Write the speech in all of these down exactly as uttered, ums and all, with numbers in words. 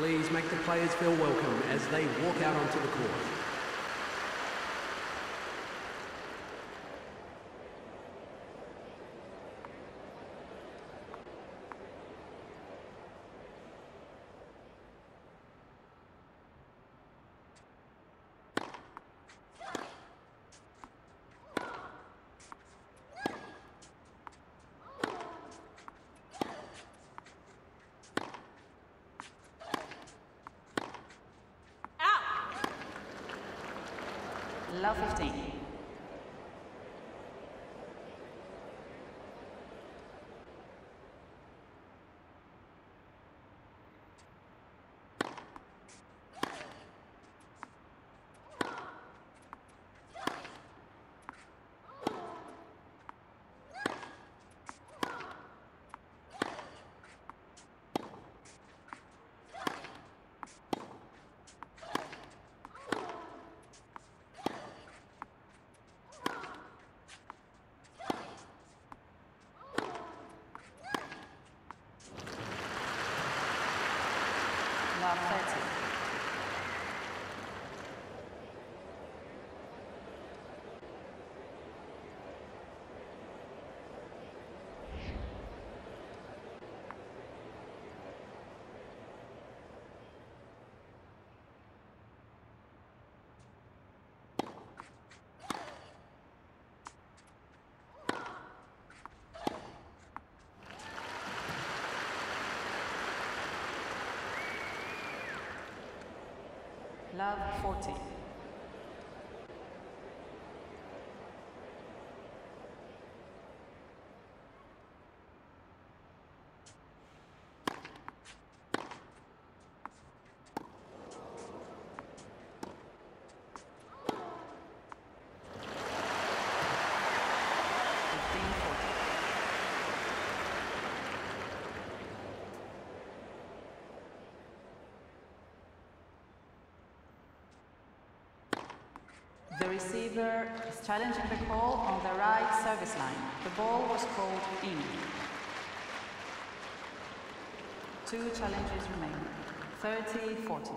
Please make the players feel welcome as they walk out onto the court. Love fifteen. thirty. Love forty. The receiver is challenging the call on the right service line. The ball was called in. Two challenges remain. thirty forty.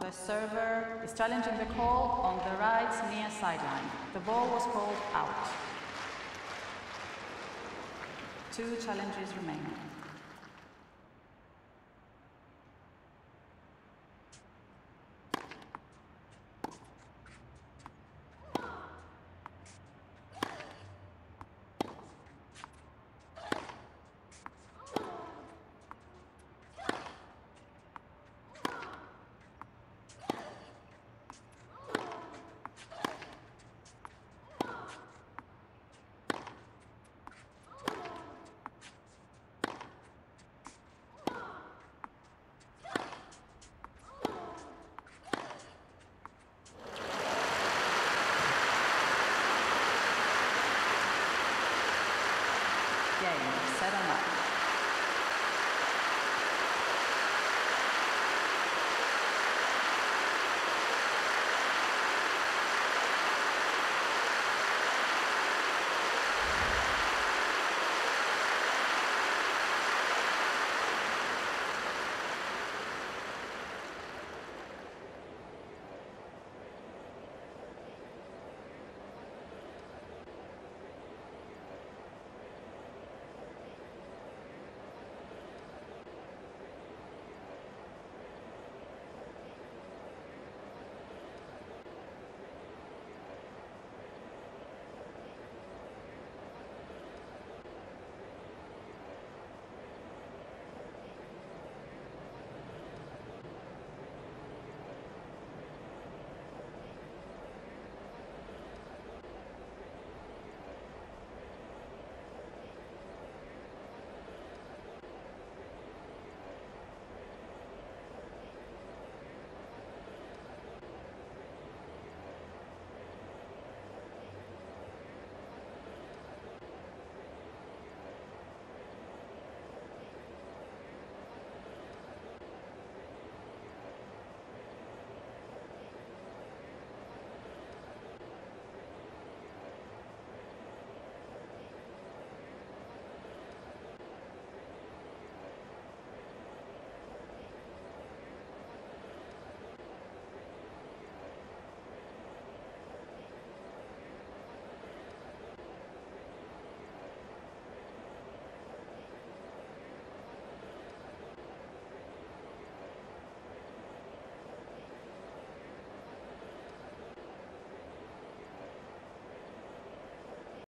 The server is challenging the call on the right near sideline. The ball was called out. Two challenges remain. Yeah.